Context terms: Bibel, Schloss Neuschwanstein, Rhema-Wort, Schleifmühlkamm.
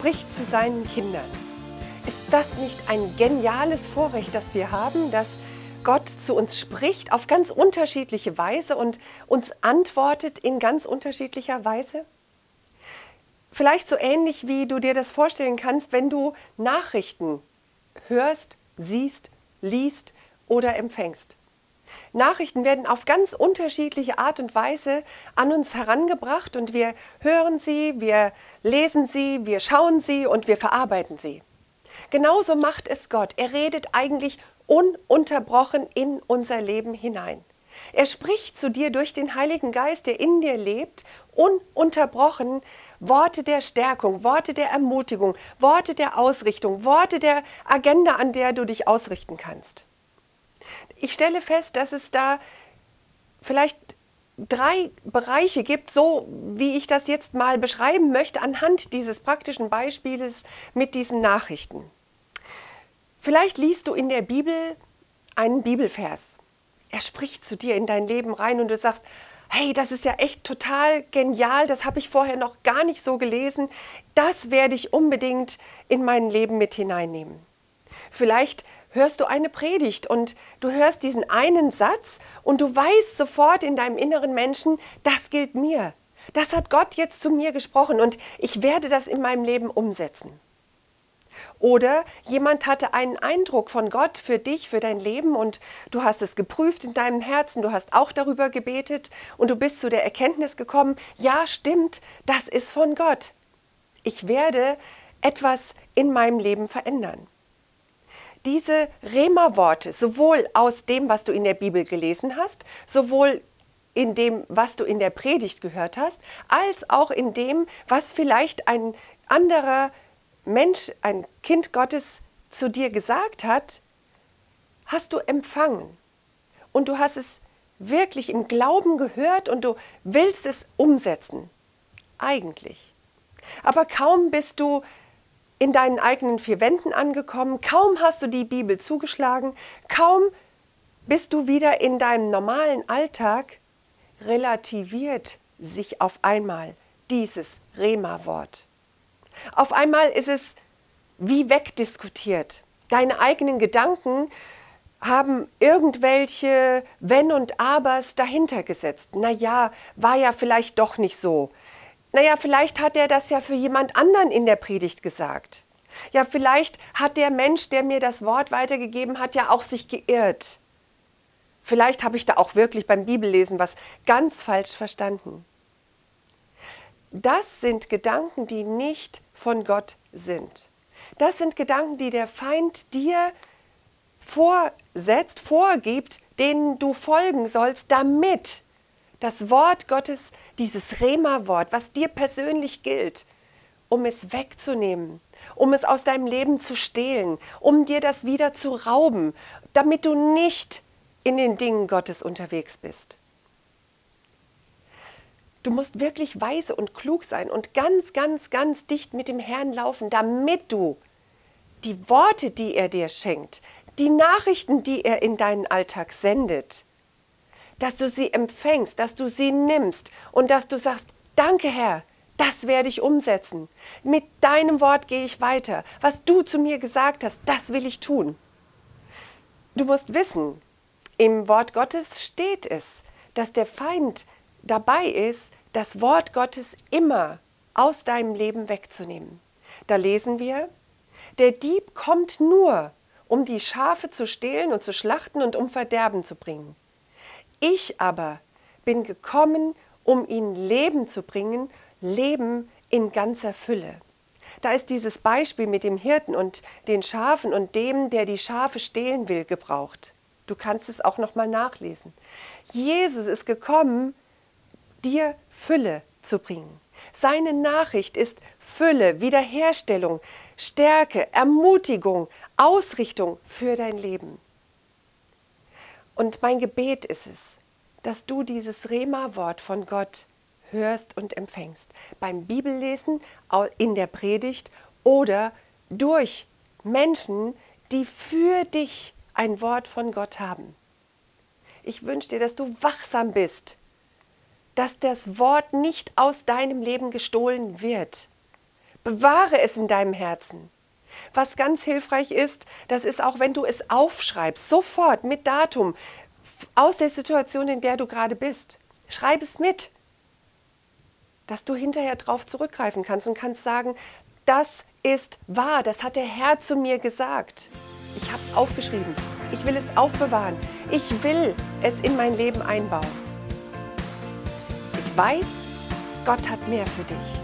spricht zu seinen Kindern. Ist das nicht ein geniales Vorrecht, das wir haben, dass Gott zu uns spricht auf ganz unterschiedliche Weise und uns antwortet in ganz unterschiedlicher Weise? Vielleicht so ähnlich, wie du dir das vorstellen kannst, wenn du Nachrichten hörst, siehst, liest oder empfängst. Nachrichten werden auf ganz unterschiedliche Art und Weise an uns herangebracht und wir hören sie, wir lesen sie, wir schauen sie und wir verarbeiten sie. Genauso macht es Gott. Er redet eigentlich ununterbrochen in unser Leben hinein. Er spricht zu dir durch den Heiligen Geist, der in dir lebt, ununterbrochen Worte der Stärkung, Worte der Ermutigung, Worte der Ausrichtung, Worte der Agenda, an der du dich ausrichten kannst. Ich stelle fest, dass es da vielleicht drei Bereiche gibt, so wie ich das jetzt mal beschreiben möchte, anhand dieses praktischen Beispiels mit diesen Nachrichten. Vielleicht liest du in der Bibel einen Bibelvers. Er spricht zu dir in dein Leben rein und du sagst, hey, das ist ja echt total genial, das habe ich vorher noch gar nicht so gelesen, das werde ich unbedingt in mein Leben mit hineinnehmen. Vielleicht hörst du eine Predigt und du hörst diesen einen Satz und du weißt sofort in deinem inneren Menschen, das gilt mir. Das hat Gott jetzt zu mir gesprochen und ich werde das in meinem Leben umsetzen. Oder jemand hatte einen Eindruck von Gott für dich, für dein Leben und du hast es geprüft in deinem Herzen, du hast auch darüber gebetet und du bist zu der Erkenntnis gekommen, ja, stimmt, das ist von Gott. Ich werde etwas in meinem Leben verändern. Diese Rhema-Worte, sowohl aus dem, was du in der Bibel gelesen hast, sowohl in dem, was du in der Predigt gehört hast, als auch in dem, was vielleicht ein anderer Mensch, ein Kind Gottes zu dir gesagt hat, hast du empfangen. Und du hast es wirklich im Glauben gehört und du willst es umsetzen. Eigentlich. Aber kaum bist du in deinen eigenen vier Wänden angekommen, kaum hast du die Bibel zugeschlagen, kaum bist du wieder in deinem normalen Alltag, relativiert sich auf einmal dieses Rhema-Wort. Auf einmal ist es wie wegdiskutiert. Deine eigenen Gedanken haben irgendwelche Wenn und Abers dahinter gesetzt. Naja, war ja vielleicht doch nicht so. Naja, vielleicht hat er das ja für jemand anderen in der Predigt gesagt. Ja, vielleicht hat der Mensch, der mir das Wort weitergegeben hat, ja auch sich geirrt. Vielleicht habe ich da auch wirklich beim Bibellesen was ganz falsch verstanden. Das sind Gedanken, die nicht von Gott sind. Das sind Gedanken, die der Feind dir vorsetzt, vorgibt, denen du folgen sollst, damit das Wort Gottes, dieses Rhema-Wort, was dir persönlich gilt, um es wegzunehmen, um es aus deinem Leben zu stehlen, um dir das wieder zu rauben, damit du nicht in den Dingen Gottes unterwegs bist. Du musst wirklich weise und klug sein und ganz, ganz, ganz dicht mit dem Herrn laufen, damit du die Worte, die er dir schenkt, die Nachrichten, die er in deinen Alltag sendet, dass du sie empfängst, dass du sie nimmst und dass du sagst, danke Herr, das werde ich umsetzen. Mit deinem Wort gehe ich weiter. Was du zu mir gesagt hast, das will ich tun. Du musst wissen, im Wort Gottes steht es, dass der Feind dabei ist, das Wort Gottes immer aus deinem Leben wegzunehmen. Da lesen wir, der Dieb kommt nur, um die Schafe zu stehlen und zu schlachten und um Verderben zu bringen. Ich aber bin gekommen, um ihnen Leben zu bringen, Leben in ganzer Fülle. Da ist dieses Beispiel mit dem Hirten und den Schafen und dem, der die Schafe stehlen will, gebraucht. Du kannst es auch nochmal nachlesen. Jesus ist gekommen, dir Fülle zu bringen. Seine Nachricht ist Fülle, Wiederherstellung, Stärke, Ermutigung, Ausrichtung für dein Leben. Und mein Gebet ist es, dass du dieses Rhema-Wort von Gott hörst und empfängst. Beim Bibellesen, in der Predigt oder durch Menschen, die für dich ein Wort von Gott haben. Ich wünsche dir, dass du wachsam bist, dass das Wort nicht aus deinem Leben gestohlen wird. Bewahre es in deinem Herzen. Was ganz hilfreich ist, das ist auch, wenn du es aufschreibst, sofort mit Datum, aus der Situation, in der du gerade bist. Schreib es mit, dass du hinterher drauf zurückgreifen kannst und kannst sagen, das ist wahr, das hat der Herr zu mir gesagt. Ich habe es aufgeschrieben, ich will es aufbewahren, ich will es in mein Leben einbauen. Ich weiß, Gott hat mehr für dich.